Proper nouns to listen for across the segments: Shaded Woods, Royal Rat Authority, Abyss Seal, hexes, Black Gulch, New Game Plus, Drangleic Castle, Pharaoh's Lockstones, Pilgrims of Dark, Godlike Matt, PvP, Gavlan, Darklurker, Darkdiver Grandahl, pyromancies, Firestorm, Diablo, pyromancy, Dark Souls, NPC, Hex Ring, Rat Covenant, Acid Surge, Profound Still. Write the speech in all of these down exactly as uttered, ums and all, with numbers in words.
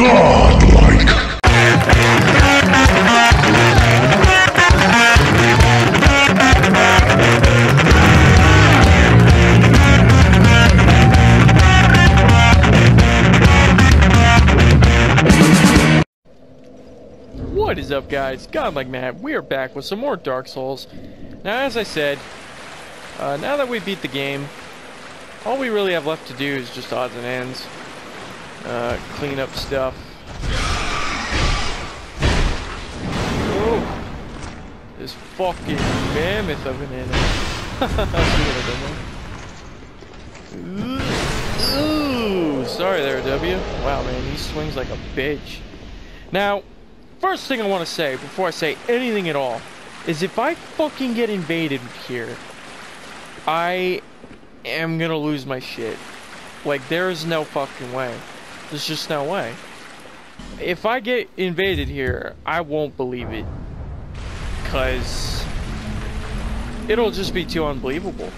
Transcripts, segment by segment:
Godlike. What is up, guys? Godlike Matt. We are back with some more Dark Souls. Now, as I said, uh, now that we beat the game, all we really have left to do is just odds and ends. Uh, clean up stuff. Whoa. This fucking mammoth of an enemy. Ooh, sorry there, W. Wow, man, he swings like a bitch. Now, first thing I want to say, before I say anything at all, is if I fucking get invaded here, I am gonna lose my shit. Like, there is no fucking way. There's just no way. If I get invaded here, I won't believe it. Because it'll just be too unbelievable.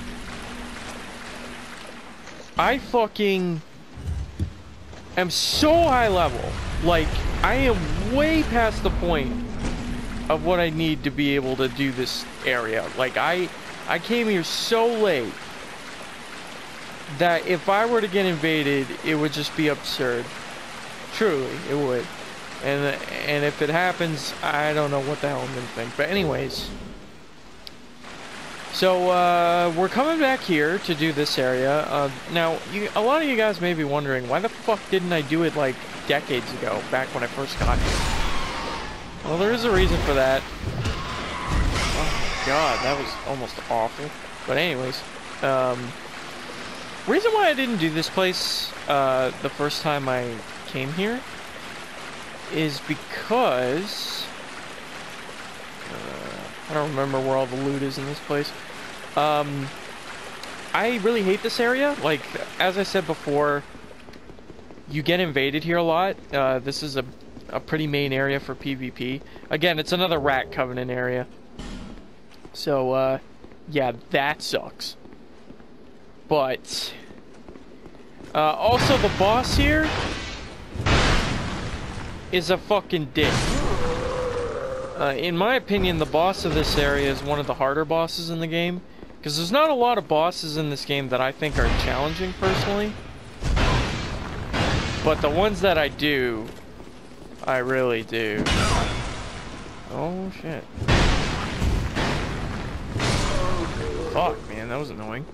I fucking am so high level. Like, I am way past the point of what I need to be able to do this area. Like, I, I came here so late that if I were to get invaded, it would just be absurd. Truly, it would. And and if it happens, I don't know what the hell I'm gonna think. But anyways, so uh, we're coming back here to do this area. Uh, now, you, a lot of you guys may be wondering, why the fuck didn't I do it like decades ago, back when I first got here? Well, there is a reason for that. Oh God, that was almost awful. But anyways, um. reason why I didn't do this place uh, the first time I came here is because uh, I don't remember where all the loot is in this place. Um, I really hate this area. Like, as I said before, you get invaded here a lot. Uh, this is a, a pretty main area for PvP. Again, it's another Rat Covenant area. So, uh, yeah, that sucks. But uh, also the boss here is a fucking dick. Uh, in my opinion, the boss of this area is one of the harder bosses in the game, because there's not a lot of bosses in this game that I think are challenging personally. But the ones that I do, I really do. Oh shit! Fuck, man, that was annoying.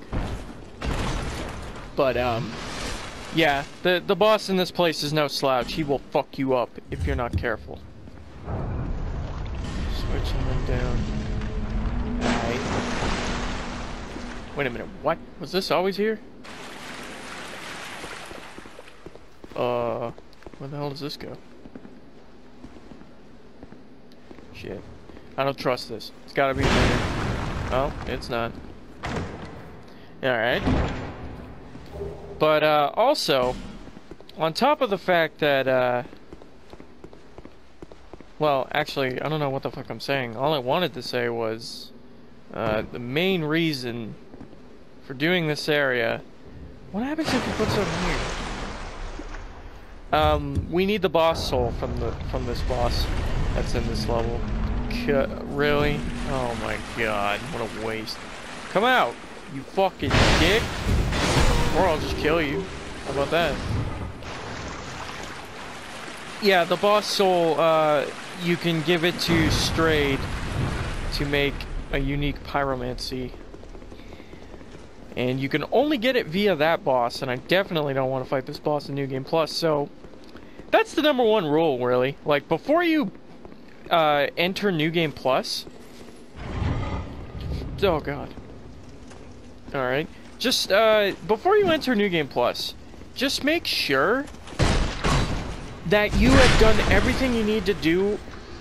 But, um, yeah, the, the boss in this place is no slouch. He will fuck you up if you're not careful. Switching them down. Alright. Wait a minute, what? Was this always here? Uh, where the hell does this go? Shit. I don't trust this. It's gotta be there. Oh, it's not. Alright. But uh, also, on top of the fact that, uh, well, actually, I don't know what the fuck I'm saying. All I wanted to say was uh, the main reason for doing this area. What happens if you put something here? Um, we need the boss soul from the from this boss that's in this level. C really? Oh my God! What a waste! Come out, you fucking dick! Or I'll just kill you. How about that? Yeah, the boss soul, uh, you can give it to Strayed to make a unique pyromancy. And you can only get it via that boss, and I definitely don't want to fight this boss in New Game Plus, so that's the number one rule, really. Like, before you uh, enter New Game Plus... Oh, God. Alright. Just, uh, before you enter New Game Plus, just make sure that you have done everything you need to do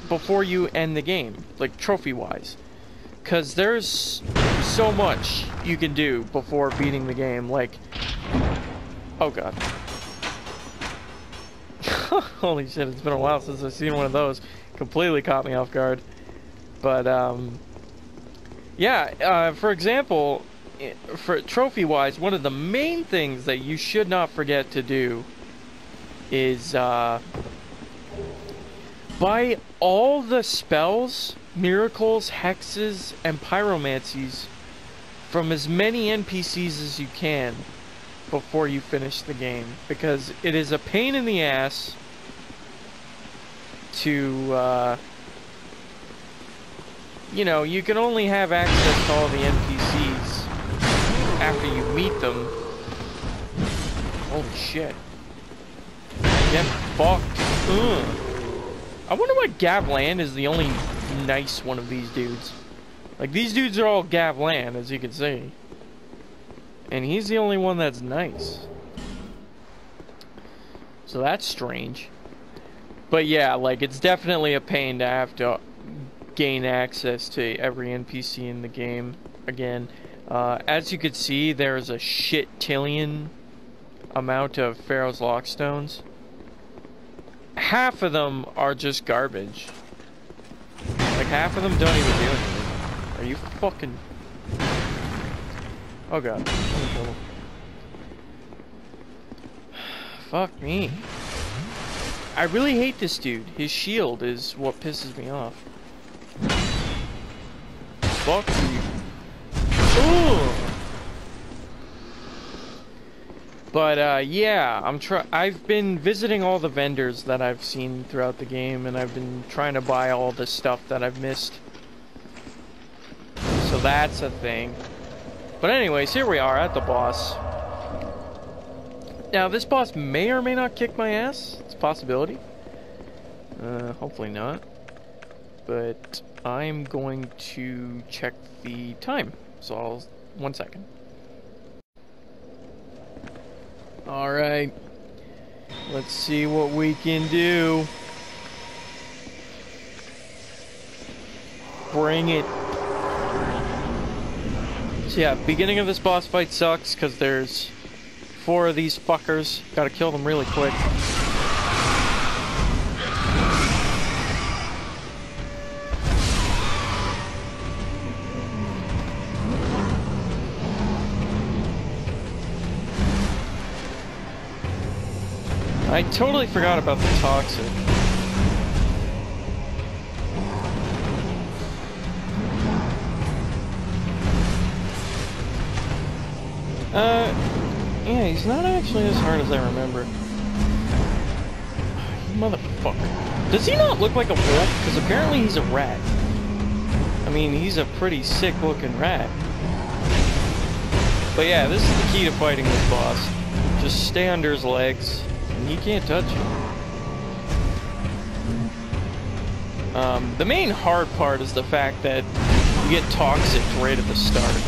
before you end the game, like trophy-wise. Because there's so much you can do before beating the game, like... Oh, God. Holy shit, it's been a while since I've seen one of those. Completely caught me off guard. But, um... yeah, uh, for example... For trophy-wise, one of the main things that you should not forget to do is uh, By all the spells, miracles, hexes, and pyromancies from as many N P Cs as you can before you finish the game, because it is a pain in the ass to, uh, you know, you can only have access to all the N P Cs after you meet them. Oh shit. Get fucked. Ugh. I wonder why Gavlan is the only nice one of these dudes. Like, these dudes are all Gavlan, as you can see. And he's the only one that's nice. So that's strange. But yeah, like, it's definitely a pain to have to gain access to every N P C in the game again. Uh, as you can see, there's a shit-tillion amount of Pharaoh's Lockstones. Half of them are just garbage. Like, half of them don't even do anything. Are you fucking... Oh god. Fuck me. I really hate this dude. His shield is what pisses me off. Fuck you. Ooh! But, uh, yeah, I'm try I've been visiting all the vendors that I've seen throughout the game, and I've been trying to buy all the stuff that I've missed. So that's a thing. But anyways, here we are at the boss. Now, this boss may or may not kick my ass. It's a possibility. Uh, hopefully not. But I'm going to check the time. So I'll... one second. Alright, let's see what we can do. Bring it. So yeah, beginning of this boss fight sucks because there's four of these fuckers. Gotta kill them really quick. I totally forgot about the toxic. Uh, yeah, he's not actually as hard as I remember. You motherfucker. Does he not look like a wolf? Because apparently he's a rat. I mean, he's a pretty sick looking rat. But yeah, this is the key to fighting this boss. Just stay under his legs. And you can't touch it. Um, the main hard part is the fact that you get toxic right at the start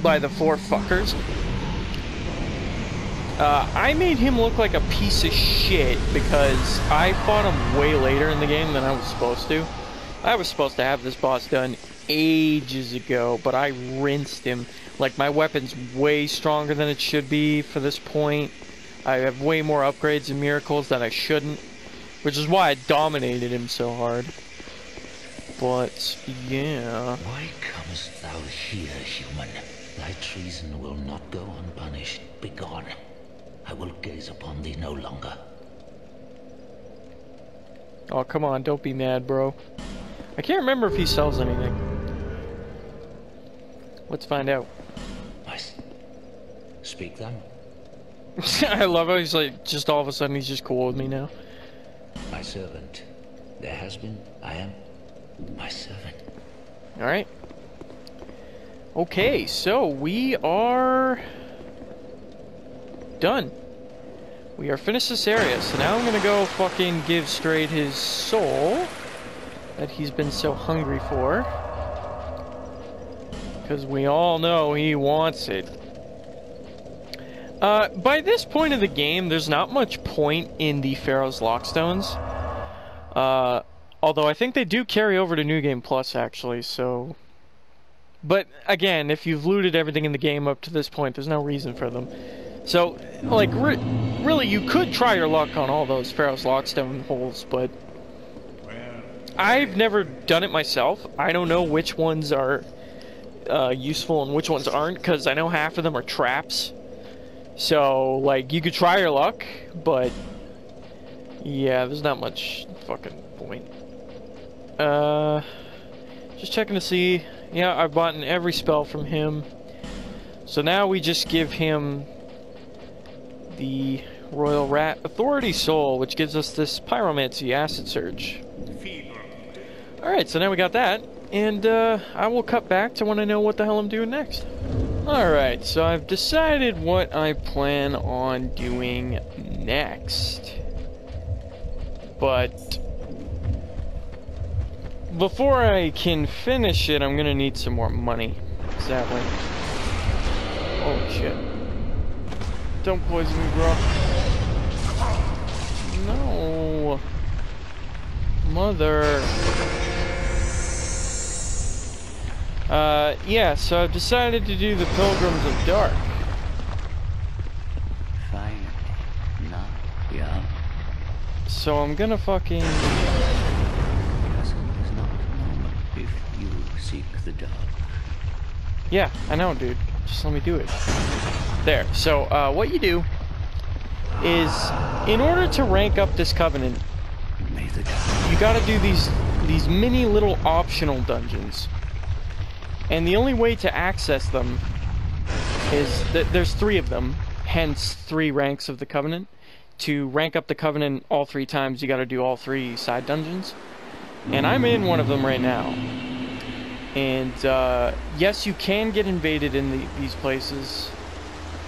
by the four fuckers. Uh, I made him look like a piece of shit because I fought him way later in the game than I was supposed to. I was supposed to have this boss done ages ago, but I rinsed him. Like, my weapon's way stronger than it should be for this point. I have way more upgrades and miracles that I shouldn't, which is why I dominated him so hard. But, yeah... Why comest thou here, human? Thy treason will not go unpunished. Begone. I will gaze upon thee no longer. Oh, come on, don't be mad, bro. I can't remember if he sells anything. Let's find out. Nice. Speak then. I love how he's like, just all of a sudden he's just cool with me now. My servant. There has been, I am, my servant. Alright. Okay, so we are done. We are finished this area, so now I'm gonna go fucking give Strayed his soul that he's been so hungry for. Because we all know he wants it. Uh, by this point of the game, there's not much point in the Pharaoh's Lockstones. Uh, although I think they do carry over to New Game Plus, actually, so... But, again, if you've looted everything in the game up to this point, there's no reason for them. So, like, re really, you could try your luck on all those Pharaoh's Lockstone holes, but... I've never done it myself. I don't know which ones are uh, useful and which ones aren't, because I know half of them are traps. So, like, you could try your luck, but Yeah, there's not much fucking point. Uh, just checking to see. Yeah, I've bought in every spell from him. So now we just give him the Royal Rat Authority Soul, which gives us this Pyromancy Acid Surge. Alright, so now we got that. And uh, I will cut back to when I know what the hell I'm doing next. Alright, so I've decided what I plan on doing next. But before I can finish it, I'm gonna need some more money, sadly. Oh shit. Don't poison me, bro. No. Mother. Uh, yeah, so I've decided to do the Pilgrims of Dark. Fine. Not yeah. So I'm gonna fucking... Is not normal if you seek the dark. Yeah, I know, dude. Just let me do it. There. So, uh, what you do is, in order to rank up this covenant, you gotta do these, these mini little optional dungeons. And the only way to access them is that there's three of them, hence three ranks of the Covenant. To rank up the Covenant all three times, you gotta do all three side dungeons. And I'm in one of them right now. And, uh, yes, you can get invaded in the, these places,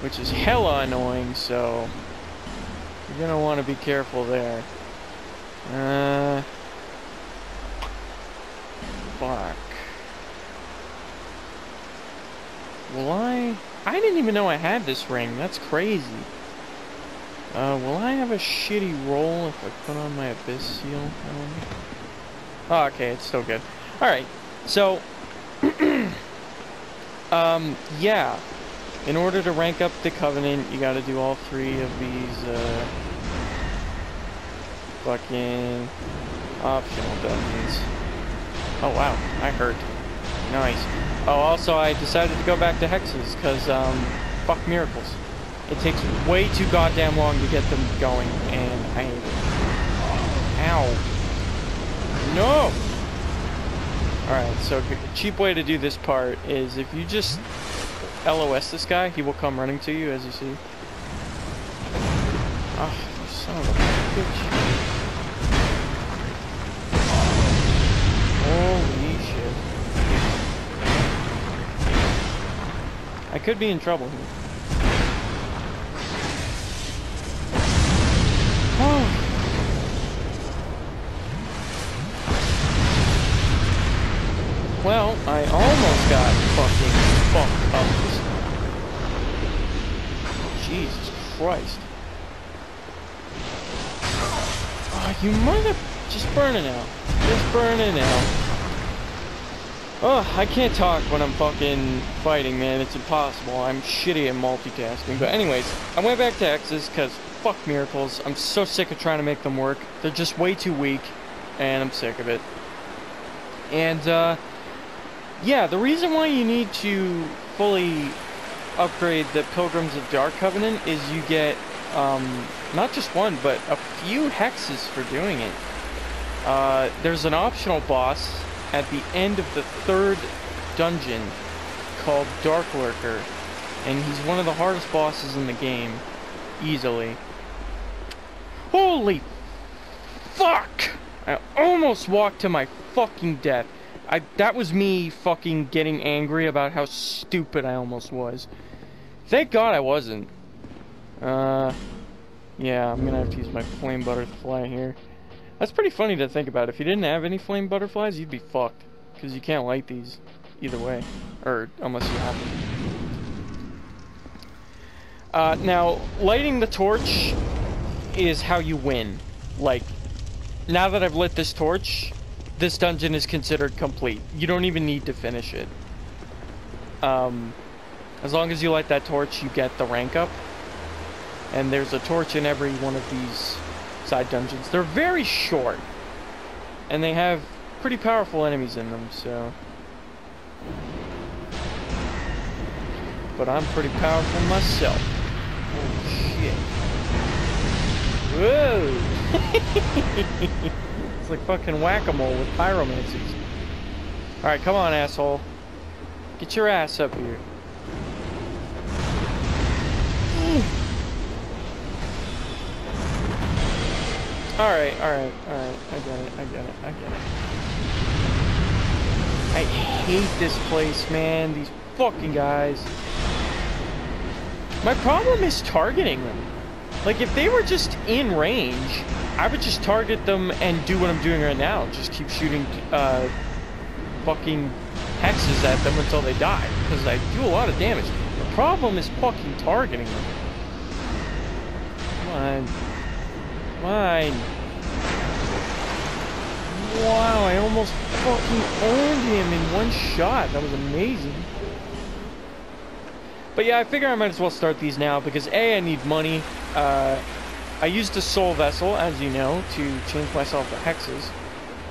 which is hella annoying, so you're gonna wanna be careful there. Uh... Fuck. Will I... I didn't even know I had this ring. That's crazy. Uh, will I have a shitty roll if I put on my Abyss Seal? I don't know. Oh, okay, it's still good. Alright, so... um, yeah. In order to rank up the Covenant, you gotta do all three of these, uh... fucking... optional dungeons. Oh, wow. I hurt. Nice. Oh, also, I decided to go back to hexes, because, um, fuck miracles. It takes way too goddamn long to get them going, and I hate it. Ow. No! Alright, so a cheap way to do this part is if you just L O S this guy, he will come running to you, as you see. Ah, oh, son of a bitch. I could be in trouble here. Oh. Well, I almost got fucking fucked up this time. Jesus Christ. Oh, you mother... Just burn it out. Just burn it out. Oh, I can't talk when I'm fucking fighting, man. It's impossible. I'm shitty at multitasking. But anyways, I went back to hexes because fuck miracles. I'm so sick of trying to make them work. They're just way too weak, and I'm sick of it. And, uh, yeah, the reason why you need to fully upgrade the Pilgrims of Dark Covenant is you get, um, not just one, but a few hexes for doing it. Uh, there's an optional boss at the end of the third dungeon called Darklurker, and he's one of the hardest bosses in the game, easily. Holy fuck! I almost walked to my fucking death. I, that was me fucking getting angry about how stupid I almost was. Thank God I wasn't. Uh, yeah, I'm gonna have to use my flame butterfly here. That's pretty funny to think about. If you didn't have any flame butterflies, you'd be fucked. Because you can't light these either way. Or, unless you have them. Uh, now, lighting the torch is how you win. Like, now that I've lit this torch, this dungeon is considered complete. You don't even need to finish it. Um, as long as you light that torch, you get the rank up. And there's a torch in every one of these side dungeons. They're very short, and they have pretty powerful enemies in them, so... But I'm pretty powerful myself. Oh, shit. Whoa! It's like fucking whack-a-mole with pyromancies. Alright, come on, asshole. Get your ass up here. Alright, alright, alright. I get it, I get it, I get it. I hate this place, man. These fucking guys. My problem is targeting them. Like, if they were just in range, I would just target them and do what I'm doing right now. Just keep shooting uh, fucking hexes at them until they die. Because I do a lot of damage. The problem is fucking targeting them. Come on. Come on. Wow, I almost fucking owned him in one shot. That was amazing. But yeah, I figure I might as well start these now because A, I need money. Uh, I used a soul vessel, as you know, to change myself to hexes.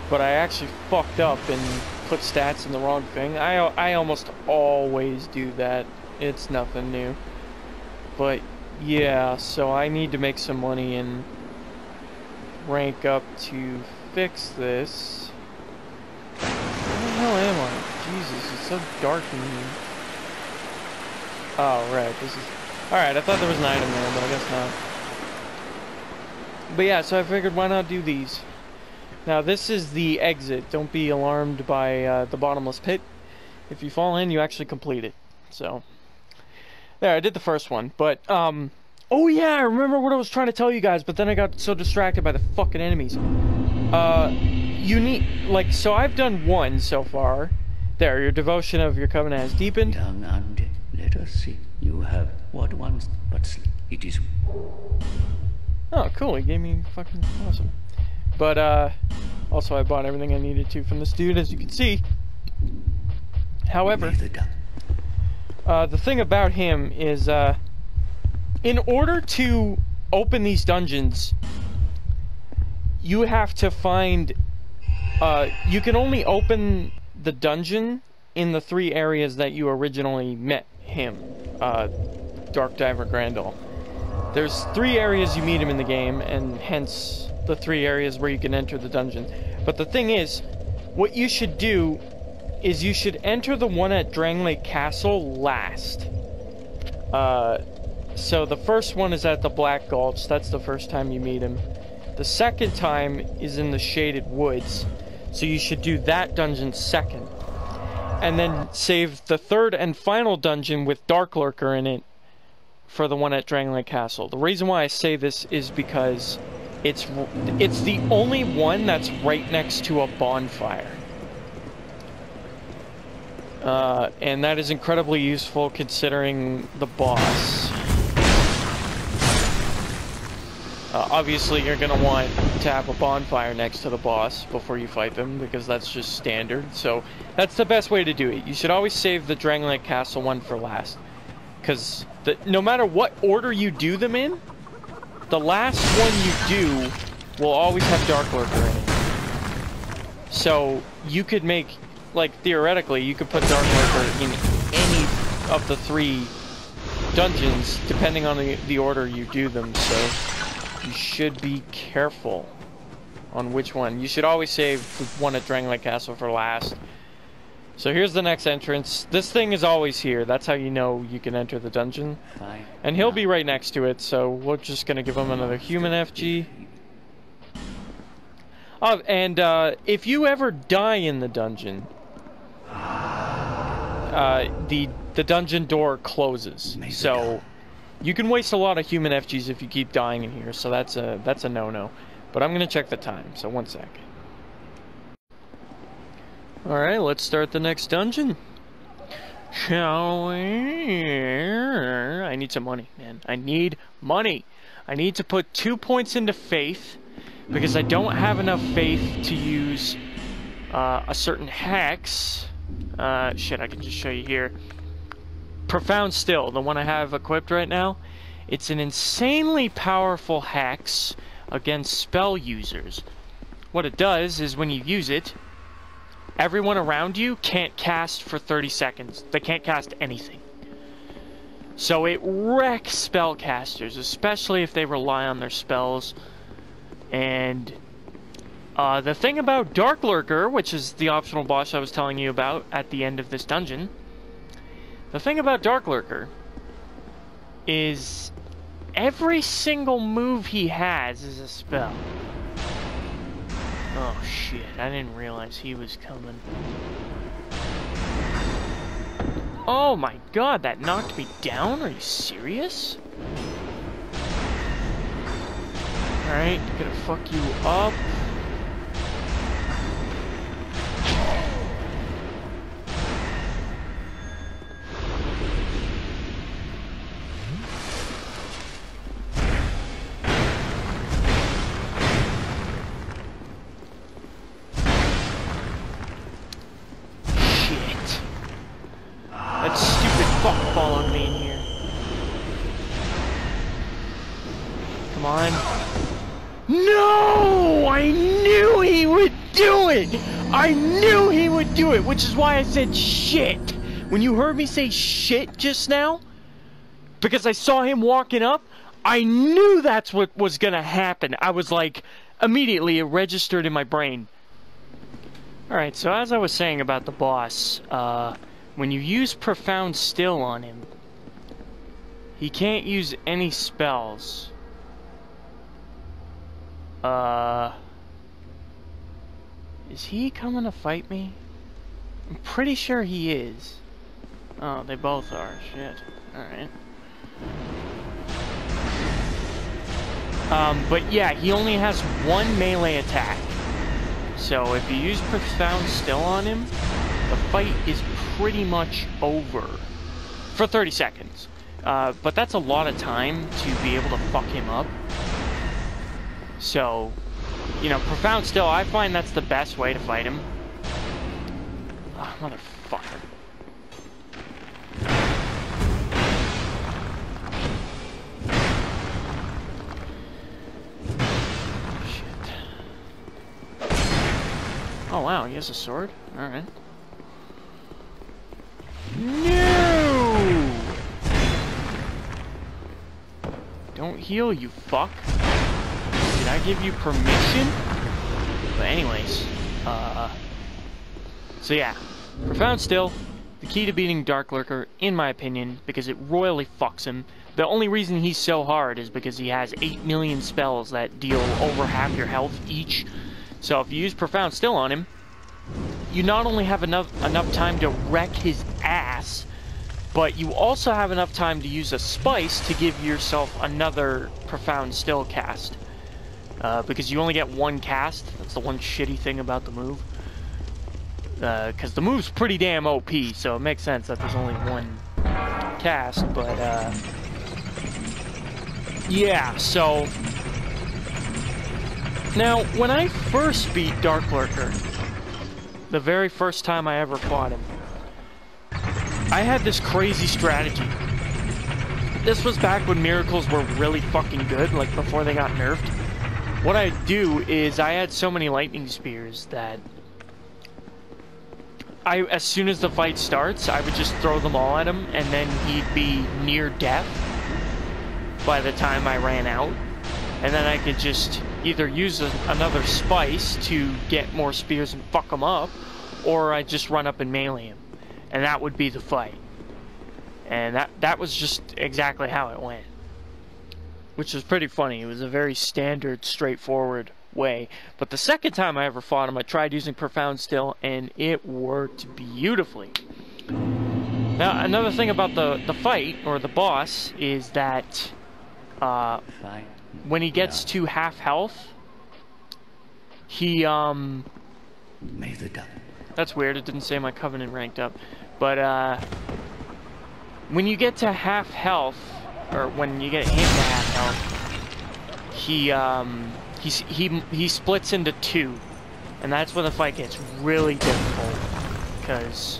But I actually fucked up and put stats in the wrong thing. I, I almost always do that. It's nothing new. But yeah, so I need to make some money and rank up to fix this. Where the hell am I? Jesus, it's so dark in here. Oh, right, this is... Alright, I thought there was an item there, but I guess not. But yeah, so I figured why not do these. Now, this is the exit. Don't be alarmed by uh, the bottomless pit. If you fall in, you actually complete it. So, there, I did the first one, but, um... oh yeah, I remember what I was trying to tell you guys, but then I got so distracted by the fucking enemies. Uh, you need... Like, so I've done one so far. There, your devotion of your covenant has deepened. Young and let us see. You have what once, but it is. Oh, cool. He gave me fucking awesome. But, uh, also I bought everything I needed to from this dude, as you can see. However, uh, the thing about him is, uh, in order to open these dungeons, you have to find, uh, you can only open the dungeon in the three areas that you originally met him, uh, Darkdiver Grandahl. There's three areas you meet him in the game, and hence the three areas where you can enter the dungeon. But the thing is, what you should do is you should enter the one at Drangleic Castle last. Uh, so the first one is at the Black Gulch. That's the first time you meet him. The second time is in the Shaded Woods. So you should do that dungeon second. And then save the third and final dungeon with Darklurker in it for the one at Drangleic Castle. The reason why I say this is because it's it's the only one that's right next to a bonfire. Uh, and that is incredibly useful considering the boss. Uh, obviously, you're going to want to have a bonfire next to the boss before you fight them, because that's just standard. So, that's the best way to do it. You should always save the Drangleic Castle one for last. Because no matter what order you do them in, the last one you do will always have Darklurker in it. So, you could make, like, theoretically, you could put Darklurker in any of the three dungeons, depending on the, the order you do them, so... You should be careful on which one. You should always save the one at Drangleic Castle for last. So here's the next entrance. This thing is always here. That's how you know you can enter the dungeon. And he'll be right next to it, so we're just going to give him another human F G. Oh, and uh, if you ever die in the dungeon, uh, the, the dungeon door closes. So... You can waste a lot of human F Gs if you keep dying in here, so that's a that's a no-no. But I'm gonna check the time, so one sec. Alright, let's start the next dungeon. Shall we? I need some money, man. I need money. I need to put two points into faith, because I don't have enough faith to use uh, a certain hex. Uh, shit, I can just show you here. Profound Still, the one I have equipped right now. It's an insanely powerful hex against spell users. What it does is when you use it, everyone around you can't cast for thirty seconds. They can't cast anything. So it wrecks spellcasters, especially if they rely on their spells. And uh, the thing about Darklurker, which is the optional boss I was telling you about at the end of this dungeon, the thing about Darklurker is every single move he has is a spell. Oh shit, I didn't realize he was coming. Oh my god, that knocked me down? Are you serious? Alright, gonna fuck you up. I knew he would do it, which is why I said shit. When you heard me say shit just now, because I saw him walking up, I knew that's what was gonna happen. I was like, immediately it registered in my brain. Alright, so as I was saying about the boss, uh, when you use Profound Still on him, he can't use any spells. Uh... Is he coming to fight me? I'm pretty sure he is. Oh, they both are. Shit. Alright. Um, but yeah, he only has one melee attack. So if you use Profound Still on him, the fight is pretty much over. For thirty seconds. Uh, but that's a lot of time to be able to fuck him up. So... you know, Profound Still, I find that's the best way to fight him. Oh, motherfucker. Shit. Oh, wow, he has a sword? Alright. No! Don't heal, you fuck. Did I give you permission? But anyways, uh... so yeah, Profound Still, the key to beating Darklurker, in my opinion, because it royally fucks him. The only reason he's so hard is because he has eight million spells that deal over half your health each. So if you use Profound Still on him, you not only have enough, enough time to wreck his ass, but you also have enough time to use a spice to give yourself another Profound Still cast. Uh, because you only get one cast. That's the one shitty thing about the move. Uh, because the move's pretty damn O P, so it makes sense that there's only one cast, but, uh... yeah, so... now, when I first beat Darklurker, the very first time I ever fought him, I had this crazy strategy. This was back when miracles were really fucking good, like before they got nerfed. What I do is I had so many lightning spears that I, as soon as the fight starts, I would just throw them all at him, and then he'd be near death by the time I ran out. And then I could just either use a, another spice to get more spears and fuck him up, or I'd just run up and melee him. And that would be the fight. And that, that was just exactly how it went. Which was pretty funny. It was a very standard, straightforward way. But the second time I ever fought him, I tried using Profound Still, and it worked beautifully. Now, another thing about the, the fight, or the boss, is that uh, when he gets to half health, he, um... that's weird, it didn't say my Covenant ranked up. But, uh... when you get to half health... or when you get hit to half health, he um he he he splits into two, and that's when the fight gets really difficult. Cause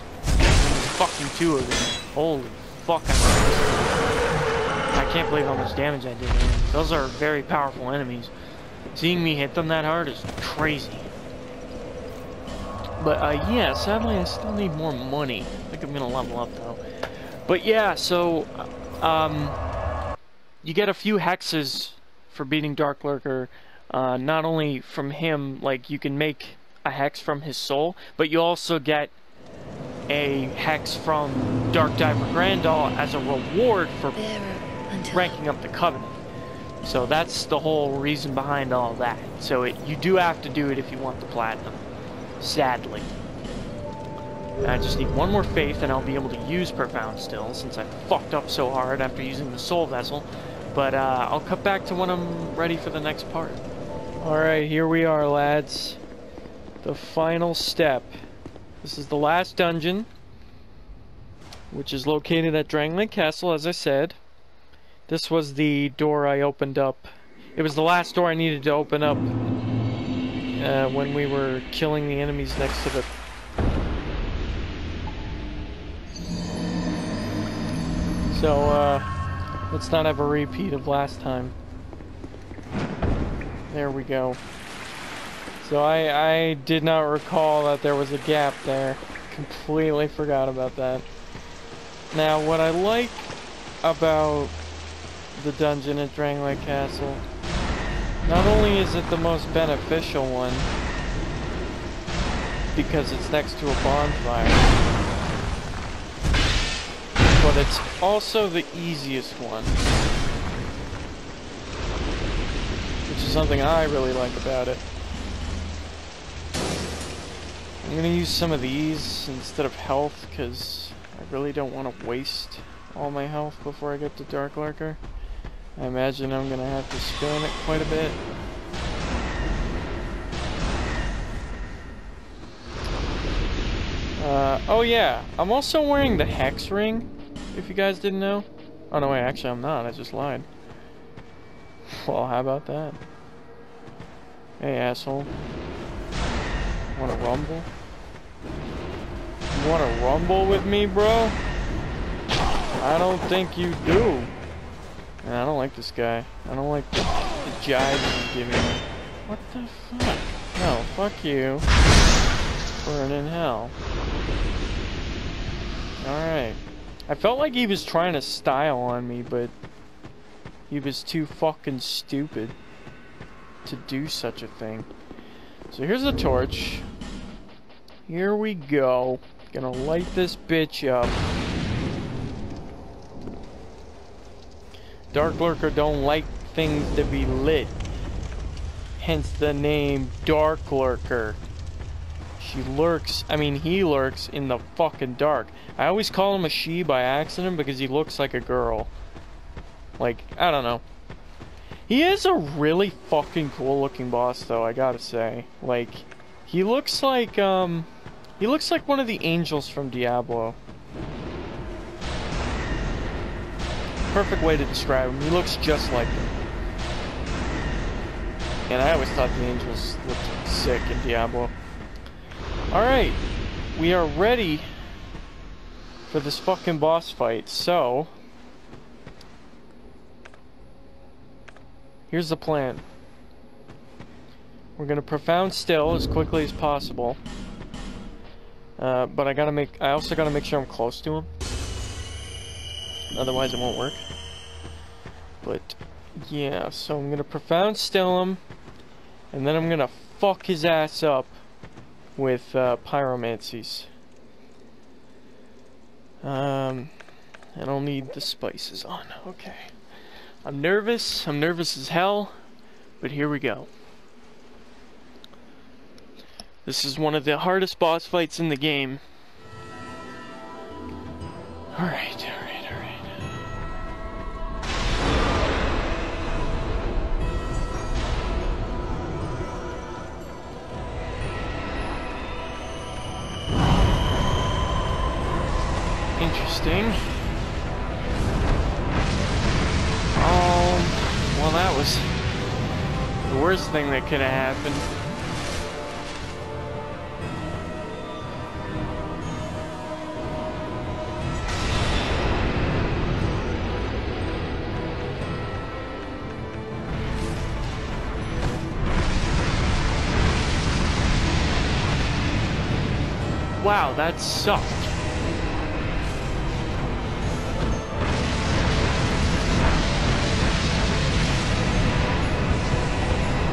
fucking two of them, holy fuck! I can't believe how much damage I did. Those are very powerful enemies. Seeing me hit them that hard is crazy. But uh, yeah, sadly I still need more money. I think I'm gonna level up though. But yeah, so um. You get a few hexes for beating Darklurker. uh, not only from him, like you can make a hex from his soul, but you also get a hex from Darkdiver Grandahl as a reward for ranking up the Covenant. So that's the whole reason behind all that. So it, you do have to do it if you want the Platinum, sadly. And I just need one more Faith and I'll be able to use Profound Still, since I fucked up so hard after using the Soul Vessel. But uh, I'll cut back to when I'm ready for the next part. Alright, here we are, lads. The final step. This is the last dungeon, which is located at Drangleic Castle, as I said. This was the door I opened up. It was the last door I needed to open up uh, when we were killing the enemies next to the... So, uh, let's not have a repeat of last time. There we go. So I, I did not recall that there was a gap there. Completely forgot about that. Now, what I like about the dungeon at Drangleic Castle, not only is it the most beneficial one, because it's next to a bonfire, but it's also the easiest one, which is something I really like about it. I'm gonna use some of these instead of health, because I really don't want to waste all my health before I get to Darklurker. I imagine I'm gonna have to spam it quite a bit. Uh, oh yeah, I'm also wearing the Hex Ring, if you guys didn't know. Oh no, wait, actually I'm not, I just lied. Well, how about that? Hey, asshole. Wanna rumble? You wanna rumble with me, bro? I don't think you do. Nah, I don't like this guy. I don't like the, the jive he's giving me. What the fuck? No, fuck you. Burn in hell. Alright. I felt like he was trying to style on me, but he was too fucking stupid to do such a thing. So here's the torch. Here we go. Gonna light this bitch up. Darklurker don't like things to be lit. Hence the name Darklurker. She lurks, I mean he lurks in the fucking dark. I always call him a she by accident because he looks like a girl. Like, I don't know. He is a really fucking cool looking boss though, I gotta say. Like, he looks like, um, he looks like one of the angels from Diablo. Perfect way to describe him. He looks just like him. And I always thought the angels looked sick in Diablo. Alright, we are ready for this fucking boss fight, so... Here's the plan. We're gonna Profound Still as quickly as possible. Uh, but I gotta make- I also gotta make sure I'm close to him. Otherwise it won't work. But, yeah, so I'm gonna Profound Still him, and then I'm gonna fuck his ass up with uh, pyromancies. Um, and I'll need the spices on. Okay. I'm nervous. I'm nervous as hell. But here we go. This is one of the hardest boss fights in the game. Alright, alright, alright. Interesting. Um, well, that was the worst thing that could have happened. Wow, that sucked.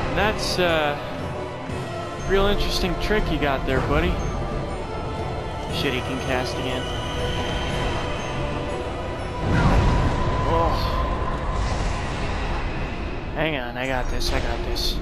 And that's uh, a real interesting trick you got there, buddy. Shit, he can cast again. Oh. Hang on, I got this, I got this.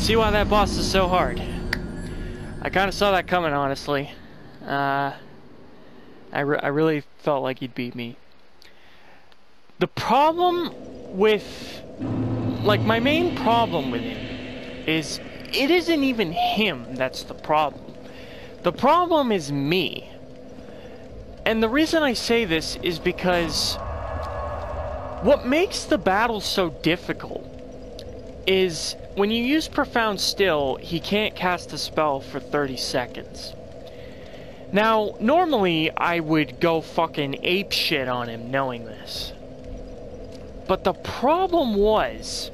See why that boss is so hard. I kind of saw that coming, honestly. Uh, I, re I really felt like he'd beat me. The problem with... Like, my main problem with him is it isn't even him that's the problem. The problem is me. And the reason I say this is because what makes the battle so difficult is... When you use Profound Still, he can't cast a spell for thirty seconds. Now, normally I would go fucking apeshit on him knowing this. But the problem was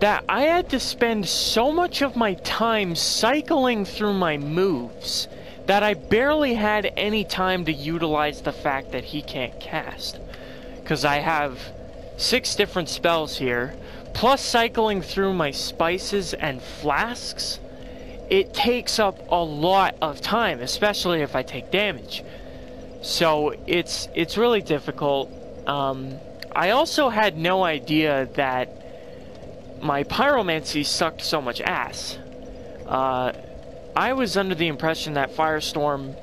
that I had to spend so much of my time cycling through my moves that I barely had any time to utilize the fact that he can't cast. Because I have six different spells here. Plus cycling through my spices and flasks, it takes up a lot of time, especially if I take damage. So it's it's really difficult. Um, I also had no idea that my pyromancy sucked so much ass. Uh, I was under the impression that Firestorm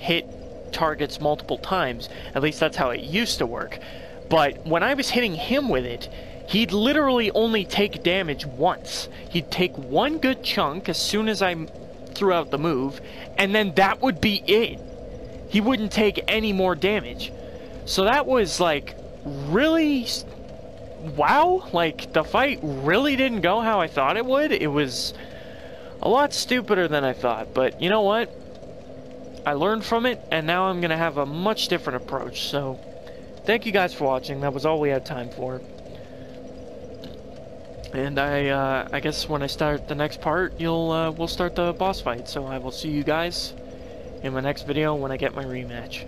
hit targets multiple times. At least that's how it used to work. But when I was hitting him with it, he'd literally only take damage once. He'd take one good chunk as soon as I threw out the move, and then that would be it. He wouldn't take any more damage. So that was like, really, wow, like the fight really didn't go how I thought it would. It was a lot stupider than I thought, but you know what? I learned from it, and now I'm gonna have a much different approach. So thank you guys for watching. That was all we had time for. And I, uh, I guess when I start the next part, you'll, uh, we'll start the boss fight. So I will see you guys in my next video when I get my rematch.